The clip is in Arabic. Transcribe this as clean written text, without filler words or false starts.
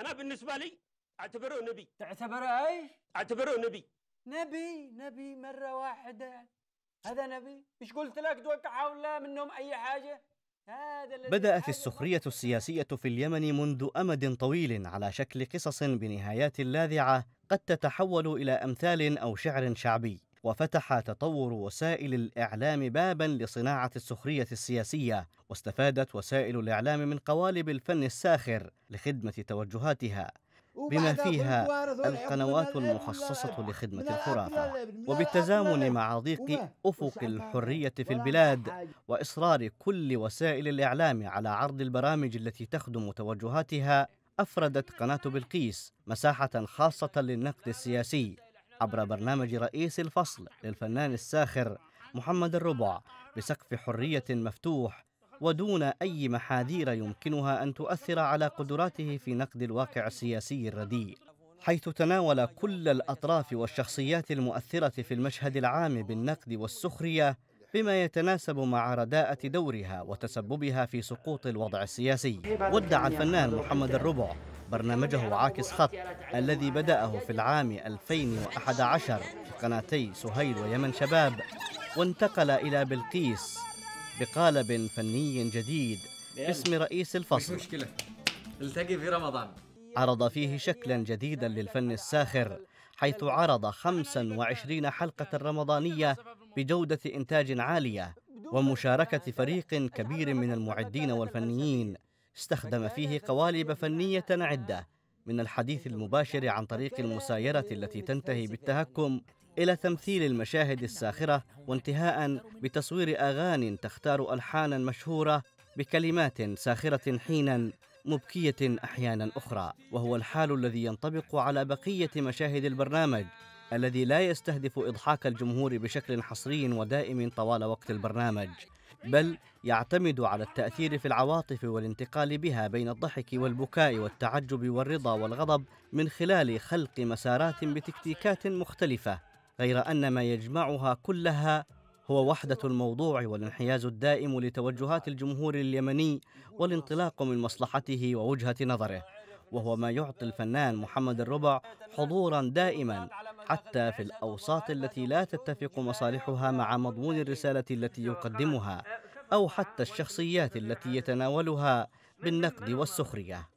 انا بالنسبه لي اعتبره نبي. تعتبره ايش؟ اعتبره نبي. نبي مره واحده يعني؟ هذا نبي؟ مش قلت لك دوك حوله منهم اي حاجه؟ بدأت السخرية السياسية في اليمن منذ أمد طويل على شكل قصص بنهايات لاذعة قد تتحول إلى أمثال أو شعر شعبي، وفتح تطور وسائل الإعلام باباً لصناعة السخرية السياسية، واستفادت وسائل الإعلام من قوالب الفن الساخر لخدمة توجهاتها بما فيها القنوات المخصصة لخدمة الخرافة. وبالتزامن مع ضيق أفق الحرية في البلاد وإصرار كل وسائل الإعلام على عرض البرامج التي تخدم توجهاتها، أفردت قناة بلقيس مساحة خاصة للنقد السياسي عبر برنامج رئيس الفصل للفنان الساخر محمد الربع، بسقف حرية مفتوح ودون أي محاذير يمكنها أن تؤثر على قدراته في نقد الواقع السياسي الرديء، حيث تناول كل الأطراف والشخصيات المؤثرة في المشهد العام بالنقد والسخرية بما يتناسب مع رداءة دورها وتسببها في سقوط الوضع السياسي. ودع الفنان محمد الربع برنامجه عاكس خط الذي بدأه في العام 2011 في قناتي سهيل ويمن شباب، وانتقل إلى بلقيس بقالب فني جديد باسم رئيس الفصل. مش مشكلة، التقي في رمضان. عرض فيه شكلا جديدا للفن الساخر، حيث عرض 25 حلقة رمضانية بجودة إنتاج عالية ومشاركة فريق كبير من المعدين والفنيين، استخدم فيه قوالب فنية عدة من الحديث المباشر عن طريق المسايرة التي تنتهي بالتهكم إلى تمثيل المشاهد الساخرة، وانتهاء بتصوير أغانٍ تختار ألحاناً مشهورة بكلمات ساخرة حيناً مبكية أحياناً أخرى، وهو الحال الذي ينطبق على بقية مشاهد البرنامج الذي لا يستهدف إضحاك الجمهور بشكل حصري ودائم طوال وقت البرنامج، بل يعتمد على التأثير في العواطف والانتقال بها بين الضحك والبكاء والتعجب والرضا والغضب من خلال خلق مسارات بتكتيكات مختلفة، غير أن ما يجمعها كلها هو وحدة الموضوع والانحياز الدائم لتوجهات الجمهور اليمني والانطلاق من مصلحته ووجهة نظره، وهو ما يعطي الفنان محمد الربع حضوراً دائماً حتى في الأوساط التي لا تتفق مصالحها مع مضمون الرسالة التي يقدمها أو حتى الشخصيات التي يتناولها بالنقد والسخرية.